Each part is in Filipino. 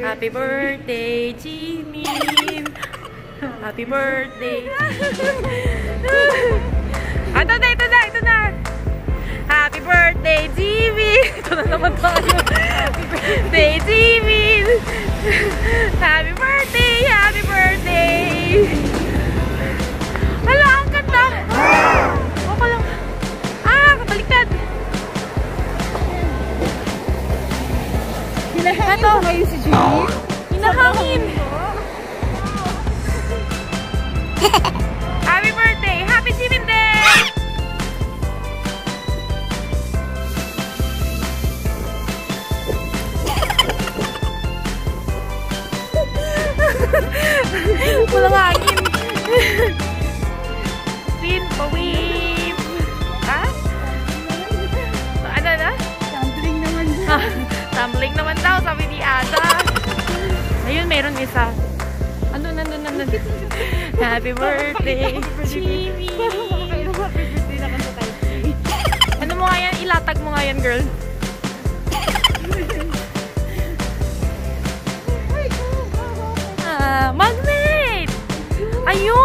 Happy birthday, Jimin. Happy birthday. Ito na, ito na, ito na. Happy birthday, Jimin. Ito na naman tayo. Happy birthday, Jimin. Happy birthday, happy birthday. Hala, ang ganda. Ako lang. Ah, kabaliktad. Hinahangin mo ngayon si Jimin? Hinahangin. Happy birthday! Happy Jimin Day! Walang hangin. Win pa win. Ha? Ano na? Tumbling naman dyan. Tumbling naman daw, sabi ni Ada. Ayun, meron isa. Ano, nandun, nandun. Happy birthday, Jimin. Ano mo nga yan? Ilatag mo nga yan, girl. Ah, magnet! Ayun!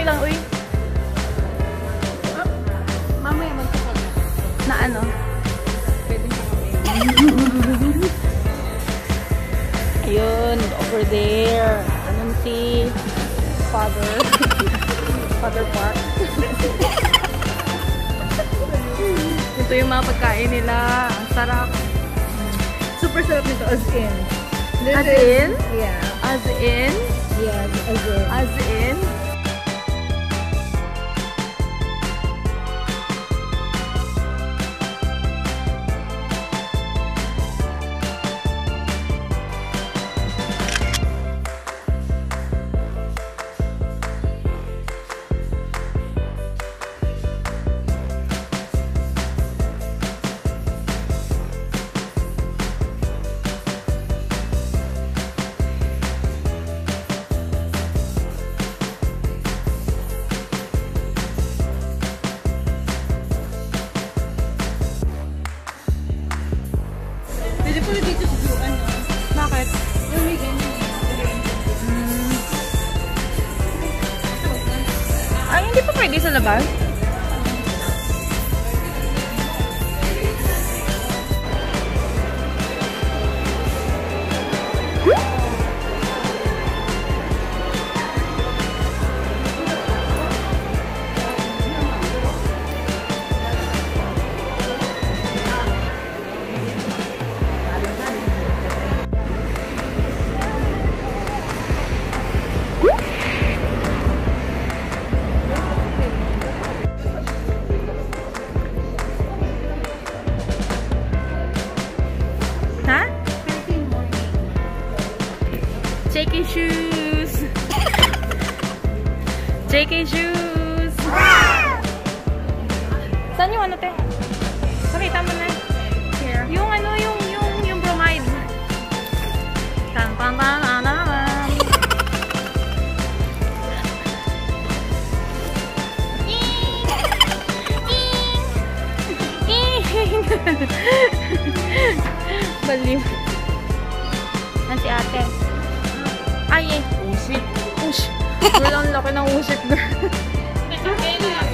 Okay lang, uy. Mamaya magkakala. Na ano? Pwede na kami. Ayun, over there. Anong si Father? Father Park. Ito yung mga pagkain nila. Ang sarap. Super sarap nito, as in. As in? Yeah. As in? Yeah, as in. As in? Pwede sa labas? JK shoes. JK shoes. Saan yung ano, te? Okay, tama na. Here. Yung ano, yung bromide. Tan tan tan tan tan. Ding! Ding! Ding! Baliw. Nanti ate. Ay, eh. Usik. Usik. Walang laki ng usik, girl. Teka, kaya na lang.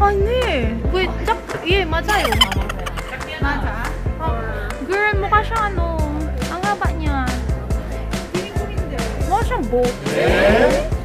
Ano eh. Wait, tak. Eh, matay. Mata? Girl, mukha siyang ano. Ang haba niya. Mukha siyang boat. Eh?